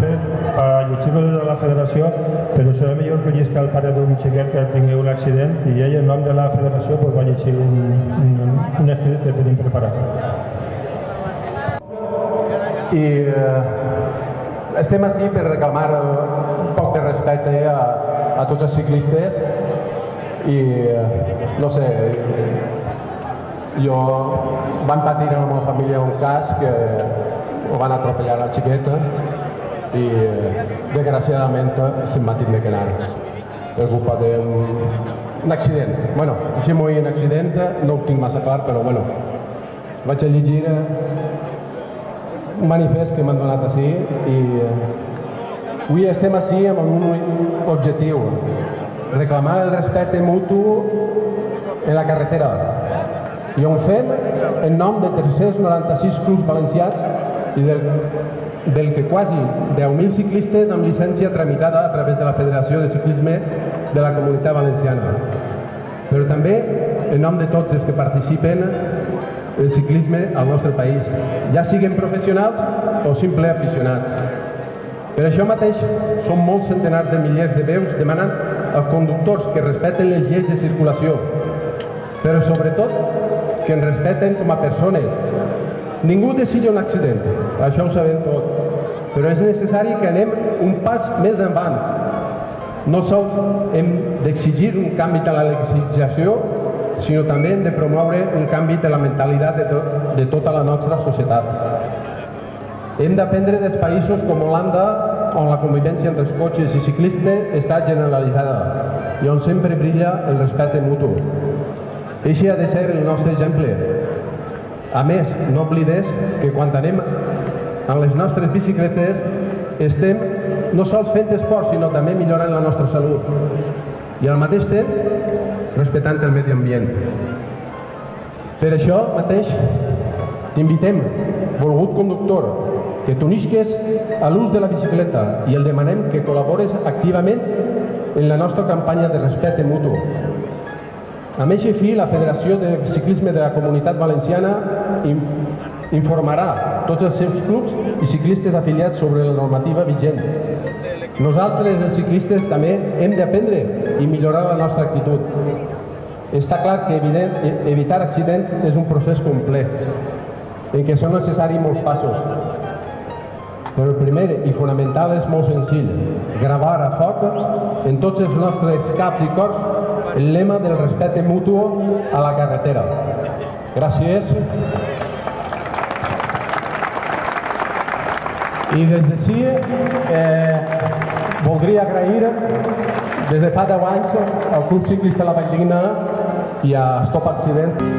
sempre a llegir-ho des de la federació, però serà millor que llisca el pare d'un xiquet que tingui un accident i ell, en nom de la federació, va llegir un estudi que tenim preparat. I estem així per reclamar un poc de respecte a tots els ciclistes i, no sé, van patir en la meva família un cas que ho van atropellar a la xiqueta i, desgraciadament, se'n va tindre que anar per culpa d'un accident. Bueno, així m'ho dic, un accident, no ho tinc massa clar, però bueno, vaig a llegir un manifest que m'han donat així i avui estem així amb un objectiu: reclamar el respecte mutu en la carretera, i ho fem en nom de 396 clubs valencians i del que quasi 10.000 ciclistes amb llicència tramitada a través de la Federació de Ciclisme de la Comunitat Valenciana, però també en nom de tots els que participen el ciclisme al nostre país, ja siguin professionals o simples aficionats. Per això mateix són molts centenars de milers de veus demanant als conductors que respeten les lleis de circulació, però sobretot que ens respeten com a persones. Ningú desitja un accident, això ho sabem tot, però és necessari que anem un pas més endavant. No sols hem d'exigir un canvi de la legislació, sinó també hem de promoure un canvi de la mentalitat de tota la nostra societat. Hem d'aprendre dels països com Holanda, on la convivència entre els cotxes i ciclistes està generalitzada i on sempre brilla el respecte mutu. Així ha de ser el nostre exemple. A més, no oblides que quan anem en les nostres bicicletes estem no sols fent esport, sinó també millorant la nostra salut i al mateix temps respectant el medi ambient. Per això mateix t'invitem, volgut conductor, que t'unisques a l'ús de la bicicleta i el demanem que col·labores activament en la nostra campanya de respecte mutu. Amb aquest fi, la Federació de Ciclisme de la Comunitat Valenciana informarà tots els seus clubs i ciclistes afiliats sobre la normativa vigent. Nosaltres, els ciclistes, també hem d'aprendre i millorar la nostra actitud. Està clar que evitar accidents és un procés complex, en què són necessaris molts passos. Però el primer i fonamental és molt senzill: gravar a foc en tots els nostres caps i cors el lema del respecte mutu a la carretera. Gràcies. I des d'ací voldria agrair des de fa 10 anys al Club Ciclista La Valldigna i a Stop Accidentes.